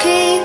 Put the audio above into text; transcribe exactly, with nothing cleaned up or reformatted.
creep